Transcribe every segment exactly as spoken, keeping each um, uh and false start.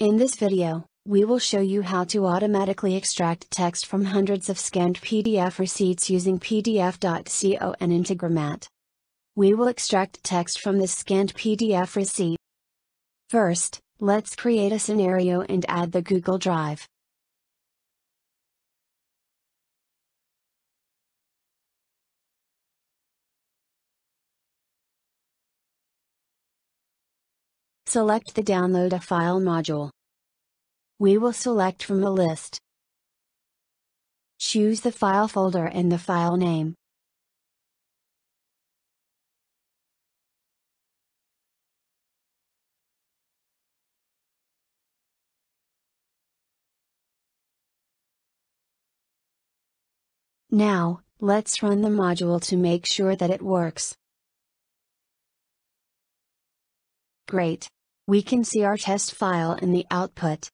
In this video, we will show you how to automatically extract text from hundreds of scanned P D F receipts using P D F dot co and Integromat. We will extract text from this scanned P D F receipt. First, let's create a scenario and add the Google Drive. Select the Download a File module. We will select from a list. Choose the file folder and the file name. Now, let's run the module to make sure that it works. Great! We can see our test file in the output.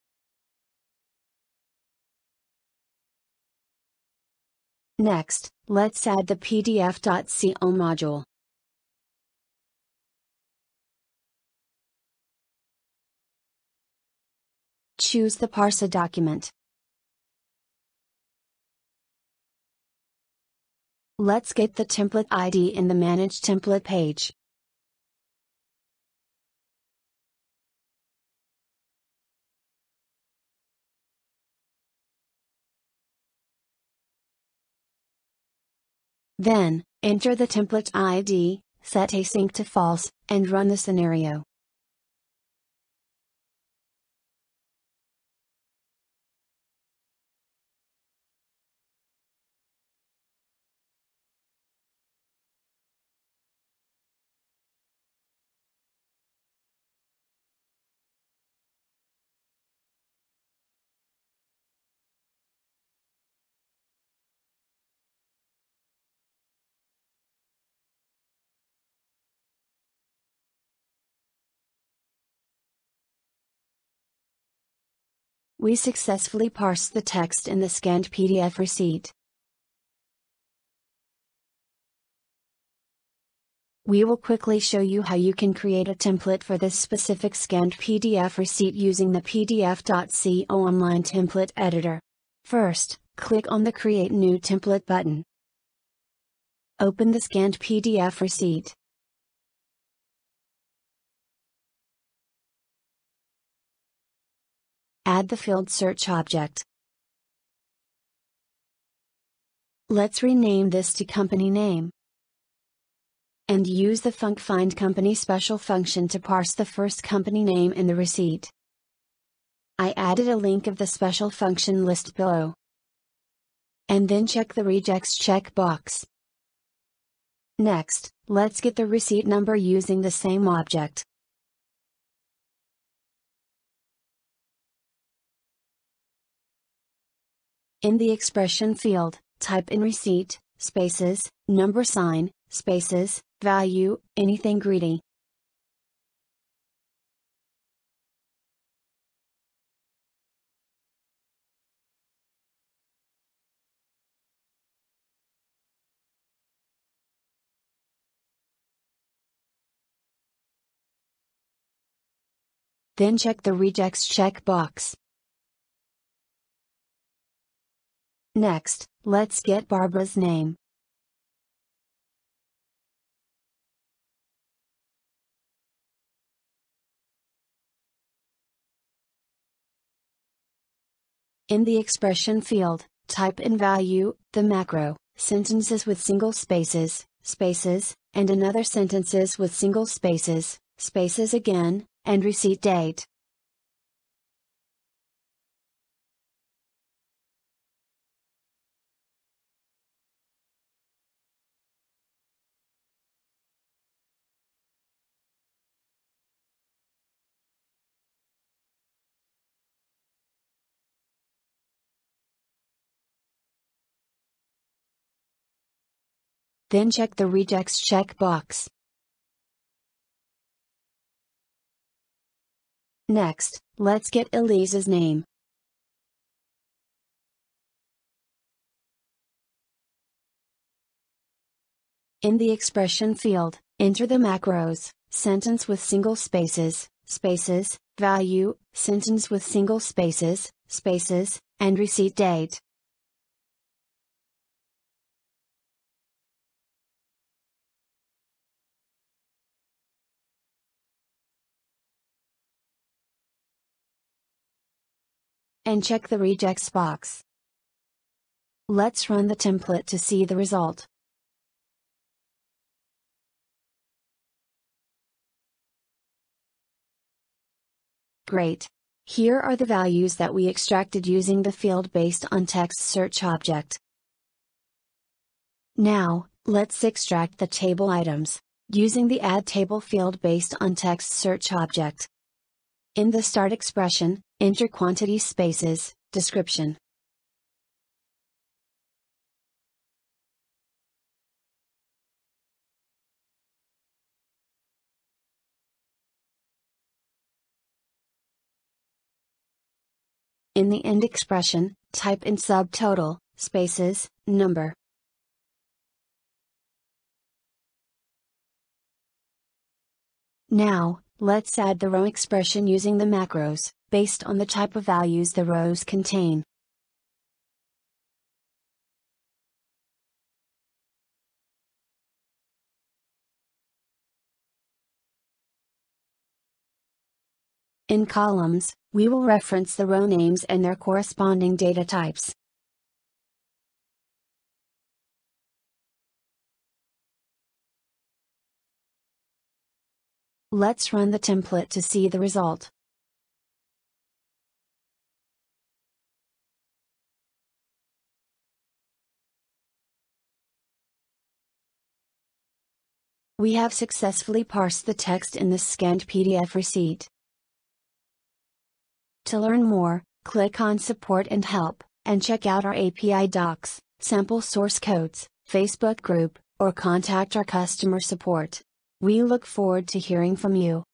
Next, let's add the P D F dot co module. Choose the Parse a document. Let's get the template I D in the Manage Template page. Then, enter the template I D, set async to false, and run the scenario. We successfully parsed the text in the scanned P D F receipt. We will quickly show you how you can create a template for this specific scanned P D F receipt using the P D F dot co online template editor. First, click on the Create New Template button. Open the scanned P D F receipt. Add the field search object. Let's rename this to company name. And use the F U N C Find Company Special function to parse the first company name in the receipt. I added a link of the special function list below. And then check the rejects checkbox. Next, let's get the receipt number using the same object. In the expression field, type in receipt, spaces, number sign, spaces, value, anything greedy. Then check the rejects checkbox. Next, let's get Barbara's name. In the expression field, type in value, the macro, sentences with single spaces, spaces, and another sentences with single spaces, spaces again, and receipt date. Then check the rejects checkbox. Next, let's get Elise's name. In the expression field, enter the macros, sentence with single spaces, spaces, value, sentence with single spaces, spaces, and receipt date. And check the rejects box. Let's run the template to see the result. Great! Here are the values that we extracted using the field based on text search object. Now, let's extract the table items, using the add table field based on text search object. In the start expression, enter quantity spaces, description. In the end expression, type in subtotal, spaces, number. Now, let's add the row expression using the macros, based on the type of values the rows contain. In columns, we will reference the row names and their corresponding data types. Let's run the template to see the result. We have successfully parsed the text in the scanned P D F receipt. To learn more, click on Support and Help, and check out our A P I docs, sample source codes, Facebook group, or contact our customer support. We look forward to hearing from you.